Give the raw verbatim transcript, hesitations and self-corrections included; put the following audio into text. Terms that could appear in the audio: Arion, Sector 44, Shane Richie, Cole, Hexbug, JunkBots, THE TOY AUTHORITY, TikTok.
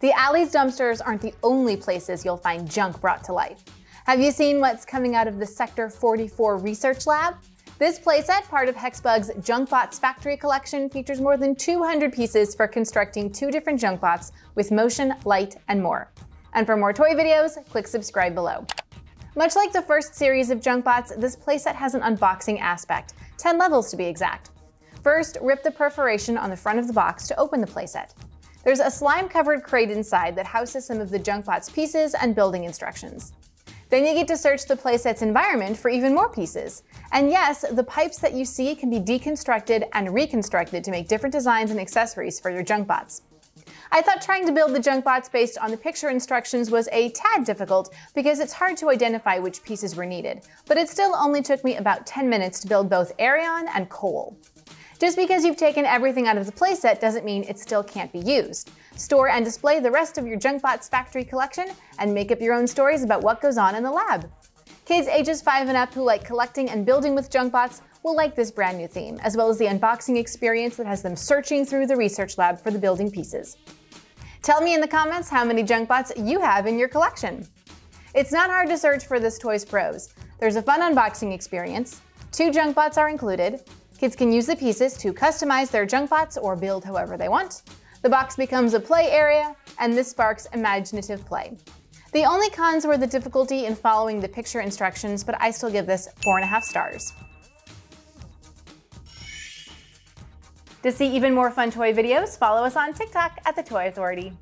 The alley's dumpsters aren't the only places you'll find junk brought to life. Have you seen what's coming out of the Sector forty-four research lab? This playset, part of Hexbug's JunkBots factory collection, features more than two hundred pieces for constructing two different JunkBots with motion, light, and more. And for more toy videos, click subscribe below. Much like the first series of JunkBots, this playset has an unboxing aspect, ten levels to be exact. First, rip the perforation on the front of the box to open the playset. There's a slime-covered crate inside that houses some of the JunkBots pieces and building instructions. Then you get to search the playset's environment for even more pieces. And yes, the pipes that you see can be deconstructed and reconstructed to make different designs and accessories for your JunkBots. I thought trying to build the JunkBots based on the picture instructions was a tad difficult because it's hard to identify which pieces were needed, but it still only took me about ten minutes to build both Arion and Cole. Just because you've taken everything out of the playset doesn't mean it still can't be used. Store and display the rest of your JunkBots factory collection and make up your own stories about what goes on in the lab. Kids ages five and up who like collecting and building with JunkBots will like this brand new theme, as well as the unboxing experience that has them searching through the research lab for the building pieces. Tell me in the comments how many JunkBots you have in your collection. It's not hard to search for this toy's pros. There's a fun unboxing experience, two JunkBots are included, kids can use the pieces to customize their JunkBots or build however they want. The box becomes a play area, and this sparks imaginative play. The only cons were the difficulty in following the picture instructions, but I still give this four and a half stars. To see even more fun toy videos, follow us on TikTok at The Toy Authority.